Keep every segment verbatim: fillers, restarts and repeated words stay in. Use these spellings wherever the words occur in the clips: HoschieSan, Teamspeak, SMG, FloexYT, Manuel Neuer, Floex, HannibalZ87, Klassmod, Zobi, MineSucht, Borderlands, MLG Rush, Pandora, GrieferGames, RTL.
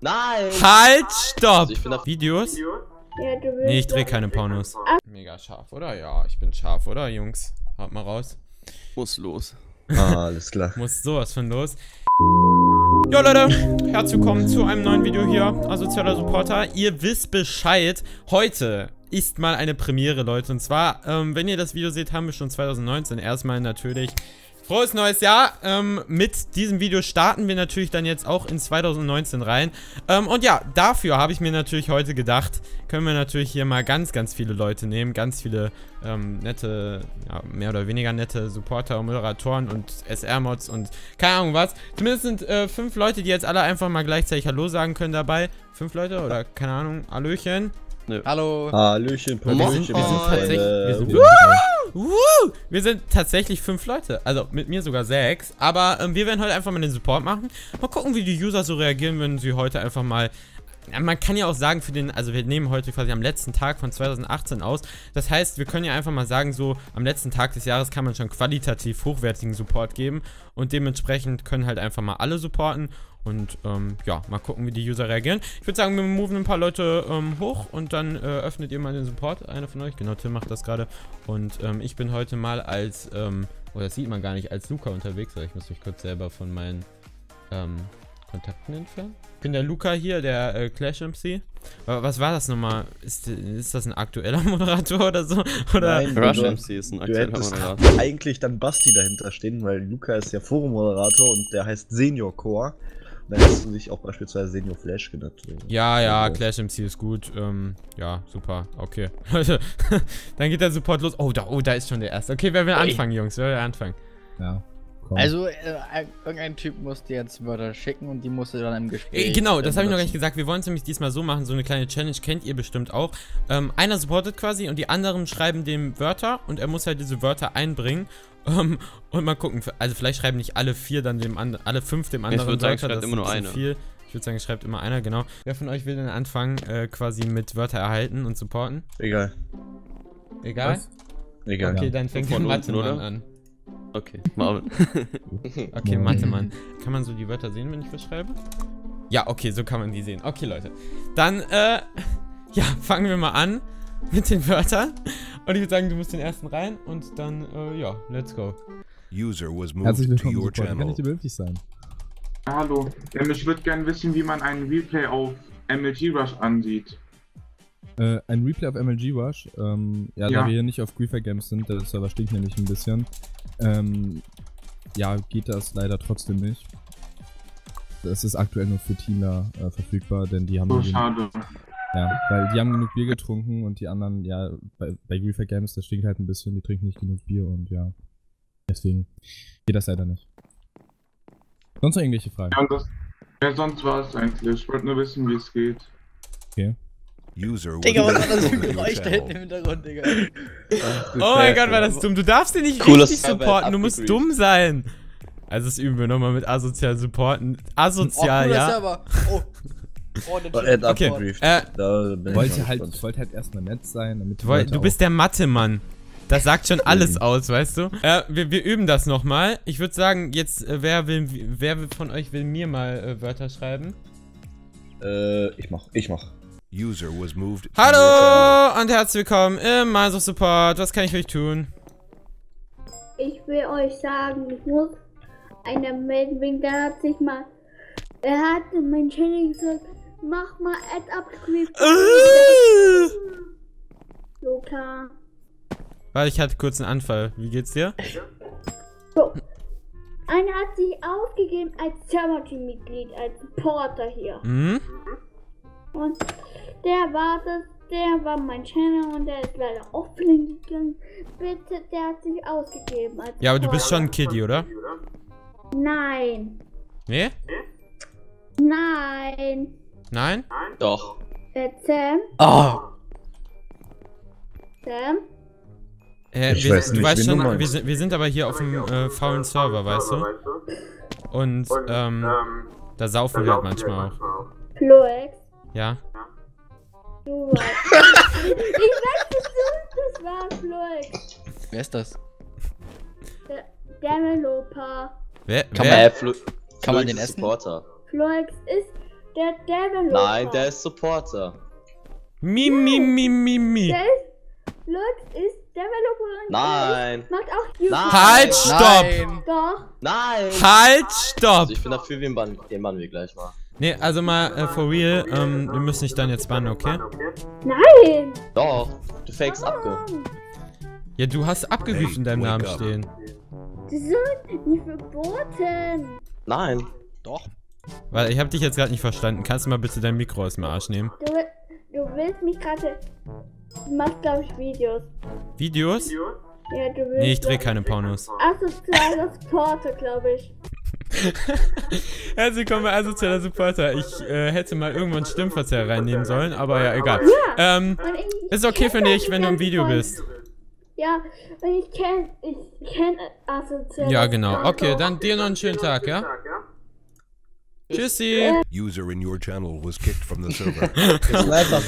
Nein! Halt, stopp! Also Videos? Ja, du willst nee, ich dreh keine Pornos. Mega scharf, oder? Ja, ich bin scharf, oder, Jungs? Haut mal raus. Muss los. Ah, alles klar. Muss sowas von los. Jo Leute, herzlich willkommen zu einem neuen Video hier, Asozialer Supporter. Ihr wisst Bescheid, heute ist mal eine Premiere, Leute. Und zwar, ähm, wenn ihr das Video seht, haben wir schon zwanzig neunzehn. Erstmal natürlich frohes neues Jahr. Ähm, mit diesem Video starten wir natürlich dann jetzt auch in zwanzig neunzehn rein. Ähm, und ja, dafür habe ich mir natürlich heute gedacht, können wir natürlich hier mal ganz, ganz viele Leute nehmen. Ganz viele ähm, nette, ja, mehr oder weniger nette Supporter, Moderatoren und S R-Mods und keine Ahnung was. Zumindest sind äh, fünf Leute, die jetzt alle einfach mal gleichzeitig Hallo sagen können dabei. Fünf Leute oder keine Ahnung, Hallöchen. Nö. Hallo. Hallöchen, Hallöchen. Wir sind tatsächlich fünf Leute, also mit mir sogar sechs. Aber ähm, wir werden heute einfach mal den Support machen. Mal gucken, wie die User so reagieren, wenn sie heute einfach mal... Man kann ja auch sagen, für den, also wir nehmen heute quasi am letzten Tag von zwanzig achtzehn aus. Das heißt, wir können ja einfach mal sagen, so am letzten Tag des Jahres kann man schon qualitativ hochwertigen Support geben. Und dementsprechend können halt einfach mal alle supporten. Und ähm, ja, mal gucken, wie die User reagieren. Ich würde sagen, wir moven ein paar Leute ähm, hoch und dann äh, öffnet ihr mal den Support. Einer von euch, genau, Tim macht das gerade. Und ähm, ich bin heute mal als, ähm, oh, das sieht man gar nicht, als Luca unterwegs. Ich muss mich kurz selber von meinen... Ähm, Kontakten entfernen. Ich bin der Luca hier, der äh, Clash M C. Was war das nochmal? Ist, ist das ein aktueller Moderator oder so? Oder? Nein, Rush M C ist ein aktueller Moderator. Eigentlich dann Basti dahinter stehen, weil Luca ist ja Forum-Moderator und der heißt Senior Core. Da hast du dich auch beispielsweise Senior Flash genannt. Ja, ja, Clash M C ist gut. Ähm, ja, super. Okay. Leute, dann geht der Support los. Oh da, oh, da ist schon der erste. Okay, wer will Oi. anfangen, Jungs? Wer will anfangen? Ja. Also, äh, irgendein Typ muss dir jetzt Wörter schicken und die musst du dann im Gespräch... Genau, das habe ich noch gar nicht gesagt. Wir wollen es nämlich diesmal so machen, so eine kleine Challenge, kennt ihr bestimmt auch. Ähm, einer supportet quasi und die anderen schreiben dem Wörter und er muss halt diese Wörter einbringen. Ähm, und mal gucken, also vielleicht schreiben nicht alle vier dann dem anderen, alle fünf dem anderen Wörter. Ich würde sagen, schreibt immer nur einer. Ich würde sagen, schreibt immer einer, genau. Wer von euch will denn anfangen, äh, quasi mit Wörter erhalten und supporten? Egal. Egal? Was? Egal, okay, ja. Dann fängt der Mathe-Mann an. Okay, Marvin. Okay, Mathe, Mann. Kann man so die Wörter sehen, wenn ich was schreibe? Ja, okay, so kann man die sehen. Okay, Leute. Dann, äh, ja, fangen wir mal an mit den Wörtern. Und ich würde sagen, du musst den ersten rein und dann, äh, ja, let's go. User was moved to your channel. Kann ich dir möglich sein? Ja, hallo. Ähm, ich würde gerne wissen, wie man einen Replay auf M L G Rush ansieht. Äh, ein Replay auf M L G Rush? Ähm, ja, ja, da wir hier nicht auf GrieferGames sind, der Server stinkt nämlich ein bisschen. Ähm, ja, geht das leider trotzdem nicht. Das ist aktuell nur für Teamer äh, verfügbar, denn die haben... So schade. Ja, weil die haben genug Bier getrunken und die anderen, ja, bei, bei GrieferGames, das stinkt halt ein bisschen, die trinken nicht genug Bier und ja, deswegen geht das leider nicht. Sonst noch irgendwelche Fragen? Ja, das, ja sonst war es eigentlich. Ich wollte nur wissen, wie es geht. Okay. User Digga, was hat das für ein Geräusch da hinten im Hintergrund, Digga? Oh mein Gott, war das dumm. Du darfst den nicht cool, richtig supporten, du musst dumm sein. Also das üben wir nochmal mit asozial supporten. Asozial, oh, cool, ja. Oh, oh, der oh, okay. Okay. Äh, ich wollte halt, ich wollte halt erstmal nett sein. Damit Woll, du bist der Mathe-Mann. Das sagt schon alles aus, weißt du? Äh, wir, wir üben das nochmal. Ich würde sagen, jetzt, wer, will, wer von euch will mir mal äh, Wörter schreiben? Äh, ich mach, ich mach. User was moved. Hallo und herzlich willkommen im MineSucht Support. Was kann ich für euch tun? Ich will euch sagen, ich muss einer melden, der hat sich mal, er hat in mein Channel gesagt, mach mal Ad-Up-Script. Luca. Warte, ich hatte kurz einen Anfall. Wie geht's dir? So. Einer hat sich aufgegeben als Server-Team-Mitglied, als Porter hier. Mhm. Und der war das, der war mein Channel und der ist leider offline gegangen. Bitte, der hat sich ausgegeben. Als ja, aber du bist schon ein Kiddie, oder? Nein. Nee? Nein. Nein? Doch. Äh, Sam? Oh. Sam? Äh, ich wir, weiß nicht, du weißt schon, wir, wir, sind, wir sind aber hier auf dem äh, faulen Server, weißt du? Und, ähm, da saufen wir halt manchmal auch. Floex? Ja. Du warst. Ich weiß bestimmt, das war Floex. Wer ist das? Der Developer. Wer? Kann, wer? Man, Flo kann Floex man den essen? Floex ist der Devil. Nein, der ist Supporter. Mi, mi, mi, mi, mi. Lux ist Developerin. Nein. Macht auch YouTube. Nein. Halt, stopp. Nein. Doch. Nein. Halt, stopp. Also ich bin dafür, den bannen wir gleich mal. Nee, also mal äh, for real, ähm, wir müssen dich dann jetzt bannen, okay? Nein. Doch, du fakest ab. Ja, du hast abgerufen in deinem Namen stehen. Die sind nicht verboten. Nein. Doch. Weil ich hab dich jetzt gerade nicht verstanden. Kannst du mal bitte dein Mikro aus dem Arsch nehmen? Du, du willst mich gerade... Du machst, glaube ich, Videos. Videos? Ja, du willst... Nee, ich dreh keine Pornos. Asozialer Supporter, glaube ich. Herzlich willkommen bei Asozialer Supporter. Ich äh, hätte mal irgendwann Stimmverzerrer reinnehmen sollen, aber ja, egal. Ja, ähm, ist okay für dich, wenn du im Video bist. Ja, und ich kenne ich kenn Asozialer. Ja, genau. Okay, dann dir noch einen schönen Tag, ja? Tschüssi! User in your channel was kicked from the server.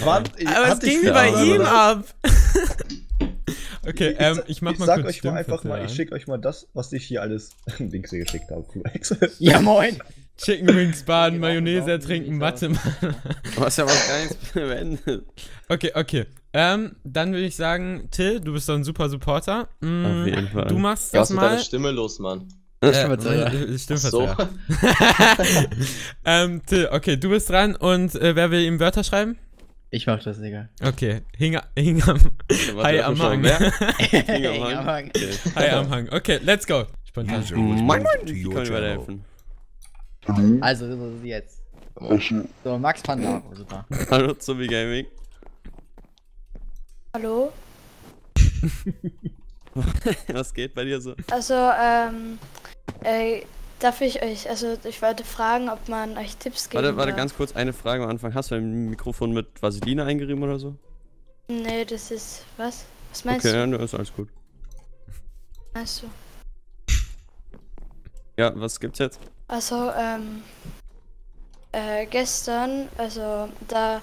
Aber es ging bei ihm ab! Okay, ähm, ich mach mal kurz. Ich sag euch mal einfach mal, ich schick euch mal das, was ich hier alles Dings geschickt habe. Ja, moin! Chicken Wings baden, Mayonnaise ertrinken, Mathe. Du hast ja was Geiles beendet. Okay, okay. Ähm, dann würde ich sagen, Till, du bist doch ein super Supporter. Auf jeden Fall. Du machst das mal. Was ist deine Stimme los, Mann? Das äh, stimmt so. ähm, Till, okay, du bist dran und äh, wer will ihm Wörter schreiben? Ich mach das, Digga. Okay, hing, hing am... Hi am Hang. Hi am Hang. Hi am Hang. Okay, let's go. Spontan. Moin, moin, wie können wir helfen? Also, jetzt. So, Max Panda. Super. Hallo, Zombie Gaming. Hallo? Was geht bei dir so? Also, ähm... Äh, darf ich euch, also ich wollte fragen, ob man euch Tipps gibt. Warte, warte, ganz kurz, eine Frage am Anfang. Hast du ein Mikrofon mit Vaseline eingerieben oder so? Nee, das ist, was? Was meinst okay, du? Okay, ja, ist alles gut. Meinst du? Ja, was gibt's jetzt? Also, ähm... Äh, gestern, also da,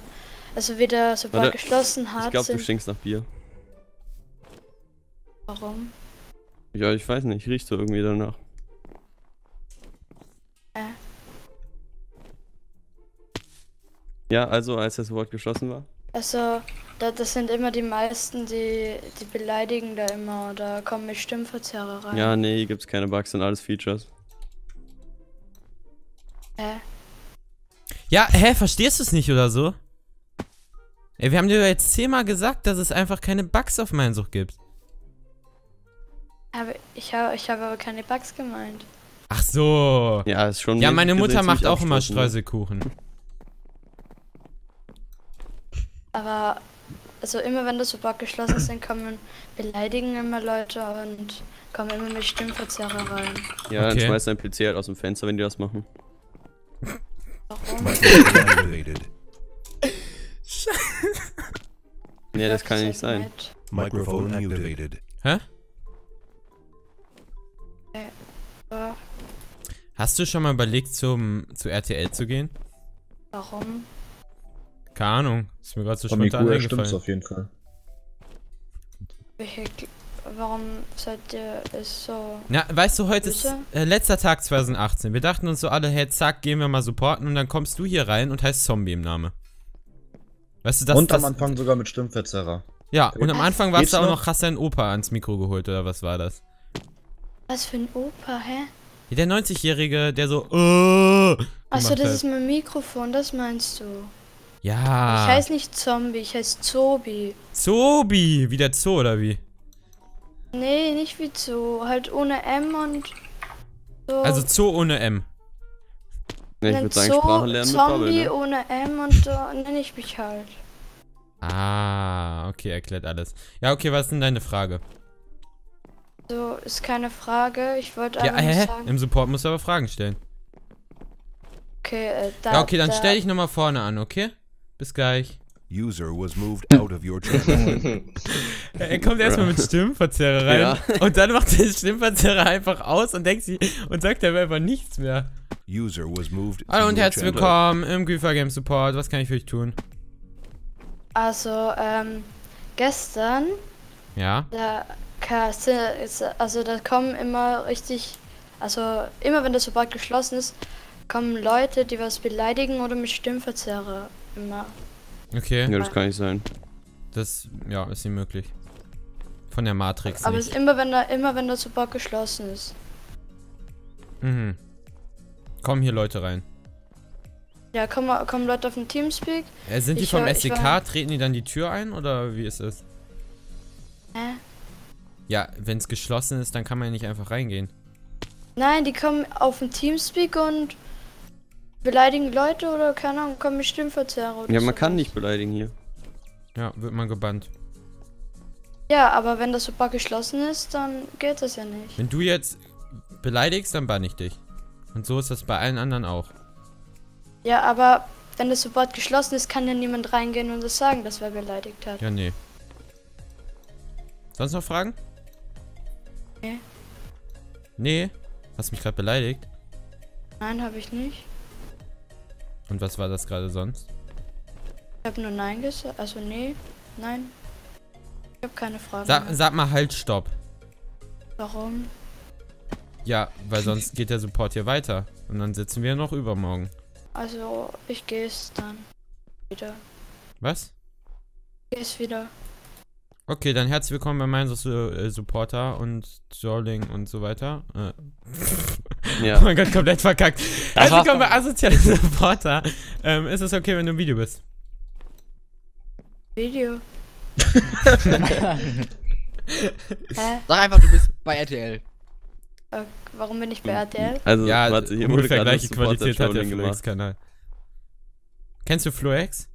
also wieder sobald warte, geschlossen hat, ich glaube, du stinkst nach Bier. Warum? Ja, ich weiß nicht, riecht so irgendwie danach. Ja, also als das Wort geschlossen war? Also, da, das sind immer die meisten, die, die beleidigen da immer oder kommen mit Stimmverzerrer rein. Ja, nee, hier gibt's keine Bugs, sind alles Features. Hä? Ja, hä, verstehst du es nicht oder so? Ey, wir haben dir jetzt zehnmal gesagt, dass es einfach keine Bugs auf MineSucht gibt. Aber ich habe ich hab aber keine Bugs gemeint. Ach so. Ja, ist schon. Ja, meine Mutter macht auch immer Streuselkuchen. Aber, also immer wenn das so Bock geschlossen sind, kommen, beleidigen immer Leute und kommen immer mit Stimmverzerrer rein. Ja, okay. Dann schmeißt dein P C halt aus dem Fenster, wenn die das machen. Warum? Nee, das kann nicht sein. Mikrofon activated. Hä? Hast du schon mal überlegt, zum, zu R T L zu gehen? Warum? Keine Ahnung, ist mir gerade so spontan eingefallen. Stimmt's auf jeden Fall. Warum seid ihr es so... Ja, weißt du, heute ist äh, letzter Tag zweitausendachtzehn. Wir dachten uns so alle, hey, zack, gehen wir mal supporten und dann kommst du hier rein und heißt Zombie im Namen. Weißt du, das... Und das, am Anfang sogar mit Stimmverzerrer. Ja, und am Anfang warst du auch noch, hast deinen Opa ans Mikro geholt, oder was war das? Was für ein Opa, hä? Der neunzigjährige, der so... Oh, achso, das halt. Ist mein Mikrofon, das meinst du? Ja. Ich heiße nicht Zombie, ich heiße Zobi. Zobi, wie der Zoo oder wie? Nee, nicht wie Zoo, halt ohne M und... So. Also Zoo ohne M. Nee, ich würde sagen, Zoo, Sprache lernen mit Zombie Bubble, ne? Ohne M und so nenne ich mich halt. Ah, okay, erklärt alles. Ja, okay, was ist denn deine Frage? So, ist keine Frage, ich wollte einfach ja, sagen... Im Support musst du aber Fragen stellen. Okay, äh, da... Ja, okay, dann da. Stell dich nochmal vorne an, okay? Bis gleich. User was moved out of your channel. Er kommt erstmal mit Stimmverzerrer rein ja. Und dann macht der Stimmverzerrer einfach aus und denkt sie und sagt dabei einfach nichts mehr. User was moved hallo und herzlich willkommen im GrieferGames Support, was kann ich für dich tun? Also, ähm, gestern... Ja? Da... Also da kommen immer richtig, also immer wenn das Support geschlossen ist, kommen Leute, die was beleidigen oder mich Stimmverzerrer immer. Okay. Ja, das kann nicht sein. Das, ja, ist nicht möglich. Von der Matrix. Aber es ist immer, wenn da, immer wenn der Support geschlossen ist. Mhm. Kommen hier Leute rein. Ja, kommen, kommen Leute auf den Teamspeak. Äh, sind die ich vom hör, S D K? War... Treten die dann die Tür ein oder wie ist es? Hä? Ja, wenn es geschlossen ist, dann kann man ja nicht einfach reingehen. Nein, die kommen auf den Teamspeak und beleidigen Leute oder keine Ahnung, kommen mit Stimmverzerrer oder ja, man so kann was. Nicht beleidigen hier. Ja, wird man gebannt. Ja, aber wenn das Support geschlossen ist, dann geht das ja nicht. Wenn du jetzt beleidigst, dann bann ich dich. Und so ist das bei allen anderen auch. Ja, aber wenn das Support geschlossen ist, kann ja niemand reingehen und das sagen, dass wer beleidigt hat. Ja, nee. Sonst noch Fragen? Nee. Nee? Hast du mich gerade beleidigt? Nein, habe ich nicht. Und was war das gerade sonst? Ich habe nur Nein gesagt. Also nee, nein. Ich habe keine Fragen. Sa mehr. Sag mal halt, stopp. Warum? Ja, weil sonst geht der Support hier weiter. Und dann sitzen wir noch übermorgen. Also, ich gehe es dann wieder. Was? Ich gehe es wieder. Okay, dann herzlich willkommen bei meinen äh, Supporter und Jolling und so weiter. Äh. Ja. Oh mein Gott, komplett verkackt. Herzlich willkommen bei asozialen Supporter. Ähm, ist es okay, wenn du im Video bist? Video? Hä? Sag einfach, du bist bei R T L. Äh, warum bin ich bei R T L? Also, ja, warte, hier wurde gerade gleiche Qualität hat der Floex-Kanal. Kennst du Floex?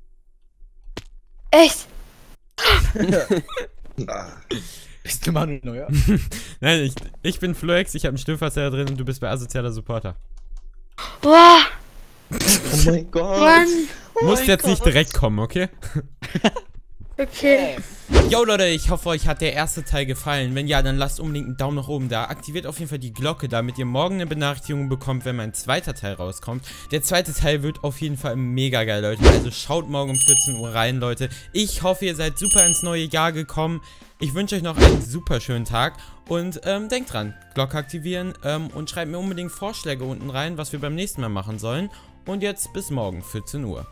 Echt? Bist du Manuel Neuer? Nein, ich, ich bin Floex, ich habe einen Stimmverzerrer drin und du bist bei asozialer Supporter. Boah! Oh mein Gott! Mann. Oh Musst mein jetzt Gott. Nicht direkt kommen, okay? Okay. Yo Leute, ich hoffe, euch hat der erste Teil gefallen. Wenn ja, dann lasst unbedingt einen Daumen nach oben da. Aktiviert auf jeden Fall die Glocke, damit ihr morgen eine Benachrichtigung bekommt, wenn mein zweiter Teil rauskommt. Der zweite Teil wird auf jeden Fall mega geil, Leute. Also schaut morgen um vierzehn Uhr rein, Leute. Ich hoffe, ihr seid super ins neue Jahr gekommen. Ich wünsche euch noch einen super schönen Tag. Und ähm, denkt dran, Glocke aktivieren ähm, und schreibt mir unbedingt Vorschläge unten rein, was wir beim nächsten Mal machen sollen. Und jetzt bis morgen, vierzehn Uhr.